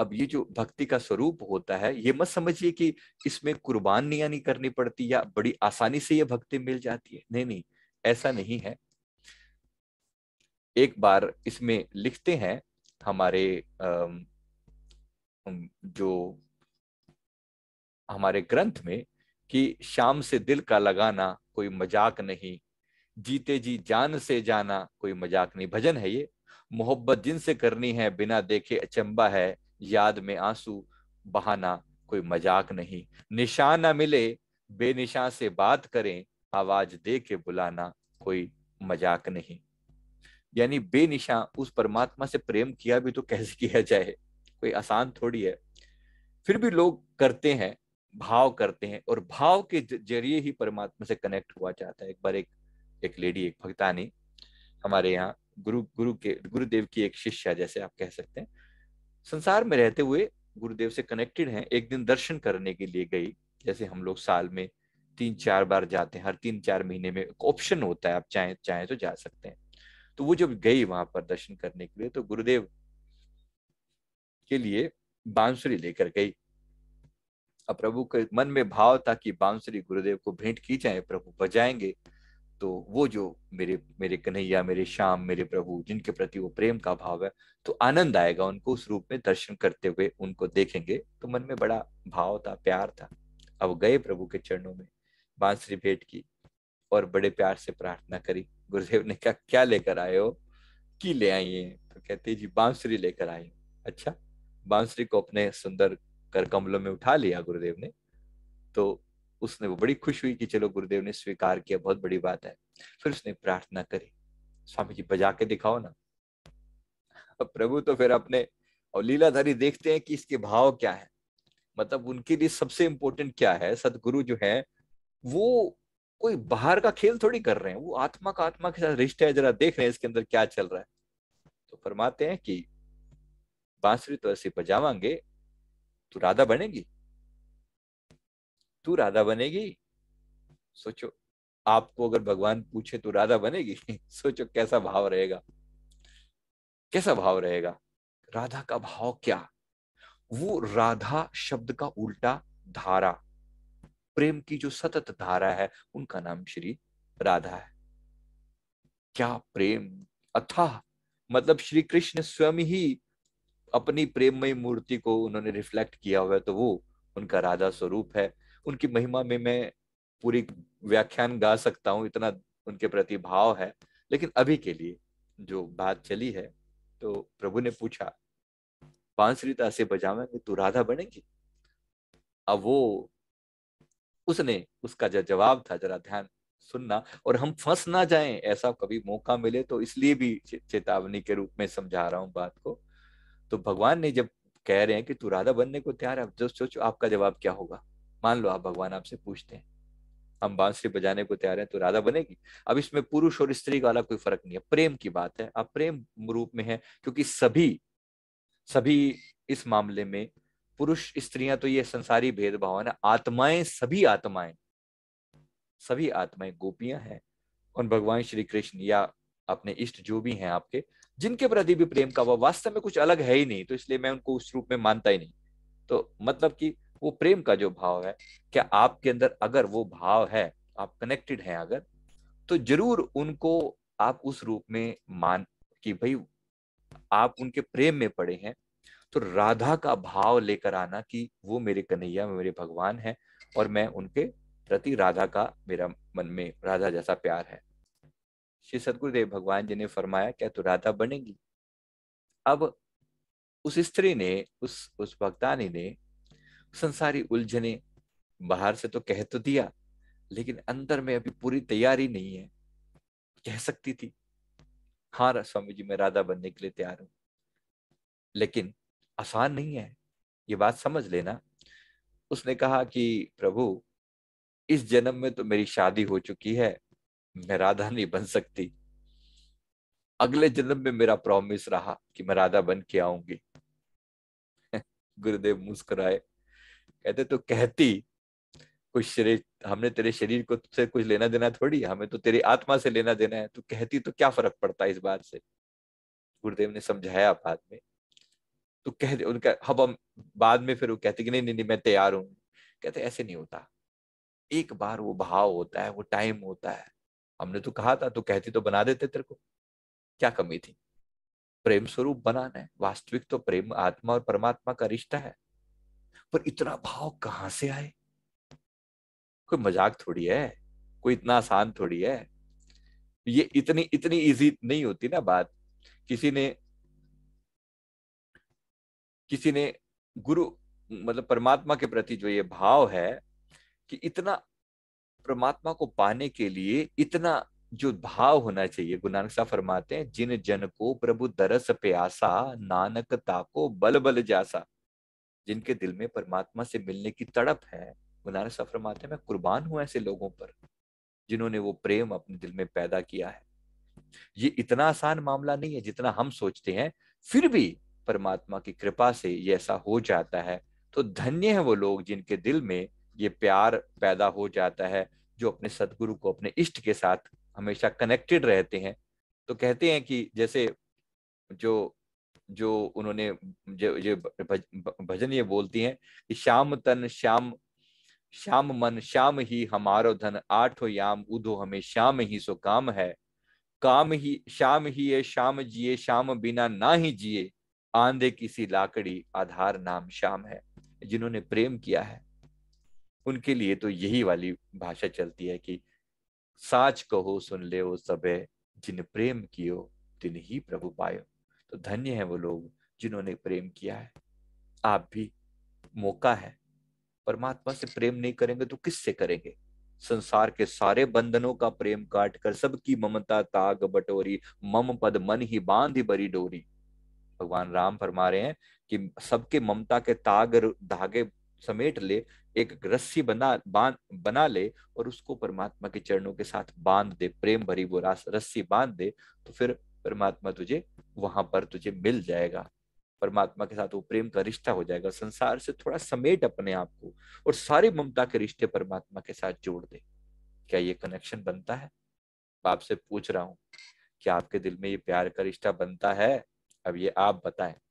अब ये जो भक्ति का स्वरूप होता है, ये मत समझिए कि इसमें कुर्बानियां नहीं करनी पड़ती या बड़ी आसानी से ये भक्ति मिल जाती है। नहीं नहीं, ऐसा नहीं है। एक बार इसमें लिखते हैं हमारे जो हमारे ग्रंथ में कि शाम से दिल का लगाना कोई मजाक नहीं, जीते जी जान से जाना कोई मजाक नहीं, भजन है ये। मोहब्बत जिनसे करनी है बिना देखे अचंबा है, याद में आंसू बहाना कोई मजाक नहीं। निशान न मिले बेनिशान से बात करें, आवाज दे के बुलाना कोई मजाक नहीं। यानी बेनिशान उस परमात्मा से प्रेम किया भी तो कैसे किया जाए, कोई आसान थोड़ी है। फिर भी लोग करते हैं, भाव करते हैं, और भाव के जरिए ही परमात्मा से कनेक्ट हुआ जाता है। एक बार एक लेडी, एक भक्तानी हमारे यहाँ गुरुदेव की एक शिष्या जैसे आप कह सकते हैं, संसार में रहते हुए गुरुदेव से कनेक्टेड हैं। एक दिन दर्शन करने के लिए गई, जैसे हम लोग साल में 3-4 बार जाते हैं, हर 3-4 महीने में एक ऑप्शन होता है, आप चाहें तो जा सकते हैं। तो वो जब गई वहां पर दर्शन करने के लिए, तो गुरुदेव के लिए बांसुरी लेकर गई। अब प्रभु के मन में भाव था कि बांसुरी गुरुदेव को भेंट की जाए, प्रभु बजाएंगे। तो वो जो मेरे कन्हैया, मेरे श्याम, मेरे प्रभु, जिनके प्रति वो प्रेम का भाव है, तो आनंद आएगा उनको उस रूप में, दर्शन करते हुए उनको देखेंगे। तो मन में बड़ा भाव था, प्यार था। अब गए प्रभु के चरणों में, बांसुरी भेंट की और बड़े प्यार से प्रार्थना करी। गुरुदेव ने कहा क्या लेकर आए हो, की ले आई है? तो कहते जी बांसुरी लेकर आए। अच्छा, बांसुरी को अपने सुंदर कर कमलों में उठा लिया गुरुदेव ने। तो उसने, वो बड़ी खुश हुई कि चलो गुरुदेव ने स्वीकार किया, बहुत बड़ी बात है। फिर उसने प्रार्थना करी, स्वामी जी बजा के दिखाओ ना। अब प्रभु तो फिर अपने और लीलाधारी देखते हैं कि इसके भाव क्या है, मतलब उनके लिए सबसे इम्पोर्टेंट क्या है। सदगुरु जो है वो कोई बाहर का खेल थोड़ी कर रहे हैं, वो आत्मा के साथ रिश्ता है, जरा देख रहे हैं इसके अंदर क्या चल रहा है। तो फरमाते हैं कि बांसुरी तो ऐसे बजावांगे तो राधा बनेगी, तू राधा बनेगी। सोचो, आपको अगर भगवान पूछे तो राधा बनेगी, सोचो कैसा भाव रहेगा, कैसा भाव रहेगा। राधा का भाव क्या, वो राधा शब्द का उल्टा धारा, प्रेम की जो सतत धारा है, उनका नाम श्री राधा है। क्या प्रेम अथाह, मतलब श्री कृष्ण स्वयं ही अपनी प्रेममय मूर्ति को उन्होंने रिफ्लेक्ट किया हुआ है, तो वो उनका राधा स्वरूप है। उनकी महिमा में मैं पूरी व्याख्यान गा सकता हूँ, इतना उनके प्रति भाव है। लेकिन अभी के लिए जो बात चली है, तो प्रभु ने पूछा बांसुरी तासे बजावेंगे तू राधा बनेगी। अब वो, उसने, उसका जो जवाब था, जरा ध्यान सुनना और हम फंस ना जाएं, ऐसा कभी मौका मिले तो, इसलिए भी चेतावनी के रूप में समझा रहा हूँ बात को। तो भगवान ने जब कह रहे हैं कि तू राधा बनने को तैयार है, जो सोचो आपका जवाब क्या होगा। मान लो आप, भगवान आपसे पूछते हैं हम बांसुरी बजाने को तैयार हैं तो राधा बनेगी। अब इसमें पुरुष और स्त्री वाला कोई फर्क नहीं है, प्रेम की बात है, आप प्रेम रूप में है, क्योंकि सभी इस मामले में, पुरुष स्त्रियां तो ये संसारी भेदभाव है ना, आत्माएं, सभी आत्माएं गोपियां हैं, और भगवान श्री कृष्ण या अपने इष्ट जो भी हैं आपके, जिनके प्रति भी प्रेम का वास्तव में कुछ अलग है ही नहीं, तो इसलिए मैं उनको उस रूप में मानता ही नहीं। तो मतलब कि वो प्रेम का जो भाव है, क्या आपके अंदर अगर वो भाव है, आप कनेक्टेड हैं अगर, तो जरूर उनको आप उस रूप में मान कि भाई आप उनके प्रेम में पड़े हैं। तो राधा का भाव लेकर आना कि वो मेरे कन्हैया, मेरे भगवान हैं, और मैं उनके प्रति राधा का, मेरा मन में राधा जैसा प्यार है। श्री सदगुरुदेव भगवान जी ने फरमाया क्या तू राधा बनेगी। अब उस स्त्री ने, उस भक्तानी ने संसारी उलझने, बाहर से तो कह तो दिया, लेकिन अंदर में अभी पूरी तैयारी नहीं है। कह सकती थी हाँ स्वामी जी मैं राधा बनने के लिए तैयार हूं, लेकिन आसान नहीं है, ये बात समझ लेना। उसने कहा कि प्रभु इस जन्म में तो मेरी शादी हो चुकी है, मैं राधा नहीं बन सकती, अगले जन्म में मेरा प्रॉमिस रहा कि मैं राधा बन के आऊंगी। गुरुदेव मुस्कुराए, कहते तो कहती, कुछ शरीर, हमने तेरे शरीर को तुझसे कुछ लेना देना थोड़ी, हमें तो तेरी आत्मा से लेना देना है, तू कहती तो क्या फर्क पड़ता है इस बात से। गुरुदेव ने समझाया बाद में। तो कह दे उनका। हम बाद में फिर वो कहते कि नहीं मैं तैयार हूँ, कहते ऐसे नहीं होता, एक बार वो भाव होता है, वो टाइम होता है। हमने तो कहा था, तो कहती तो बना देते, तेरे को क्या कमी थी। प्रेम स्वरूप बनाना है वास्तविक, तो प्रेम आत्मा और परमात्मा का रिश्ता है। पर इतना भाव कहाँ से आए, कोई मजाक थोड़ी है, कोई इतना आसान थोड़ी है, ये इतनी इजी नहीं होती ना बात। किसी ने गुरु मतलब परमात्मा के प्रति जो ये भाव है कि इतना परमात्मा को पाने के लिए इतना जो भाव होना चाहिए। गुरु नानक साहब फरमाते हैं, जिन जन को प्रभु दरस प्यासा, नानक ताको बल बल जासा। जिनके दिल में परमात्मा से मिलने की तड़प है, गुरु नानक साहब फरमाते हैं मैं कुर्बान हूं ऐसे लोगों पर जिन्होंने वो प्रेम अपने दिल में पैदा किया है। ये इतना आसान मामला नहीं है जितना हम सोचते हैं, फिर भी परमात्मा की कृपा से ये ऐसा हो जाता है। तो धन्य है वो लोग जिनके दिल में ये प्यार पैदा हो जाता है, जो अपने सदगुरु को अपने इष्ट के साथ हमेशा कनेक्टेड रहते हैं। तो कहते हैं कि जैसे जो उन्होंने जो भजन ये बोलती हैं कि श्याम तन श्याम श्याम मन श्याम ही हमारो धन, आठो याम उधो हमें श्याम ही सो काम है। काम ही श्याम ही है, श्याम जिए श्याम बिना ना ही जिए, आंधे किसी लाकड़ी आधार नाम श्याम है। जिन्होंने प्रेम किया है उनके लिए तो यही वाली भाषा चलती है कि साच कहो सुन ले वो सबे, जिन प्रेम कियो तिन ही प्रभु पायो। तो धन्य है वो लोग जिन्होंने प्रेम किया है। आप भी मौका है, परमात्मा से प्रेम नहीं करेंगे तो किससे करेंगे। संसार के सारे बंधनों का प्रेम काट कर, सबकी ममता ताग बटोरी, मम पद मन ही बांधी बरी डोरी। भगवान राम फरमा रहे हैं कि सबके ममता के ताग धागे समेट ले, एक रस्सी बना ले और उसको परमात्मा के चरणों के साथ बांध दे, प्रेम भरी वो रस्सी बांध दे, तो फिर परमात्मा तुझे वहां पर तुझे मिल जाएगा। परमात्मा के साथ वो प्रेम का रिश्ता हो जाएगा। संसार से थोड़ा समेट अपने आप को और सारी ममता के रिश्ते परमात्मा के साथ जोड़ दे। क्या ये कनेक्शन बनता है? आपसे पूछ रहा हूँ, क्या आपके दिल में ये प्यार का रिश्ता बनता है? अब ये आप बताएं।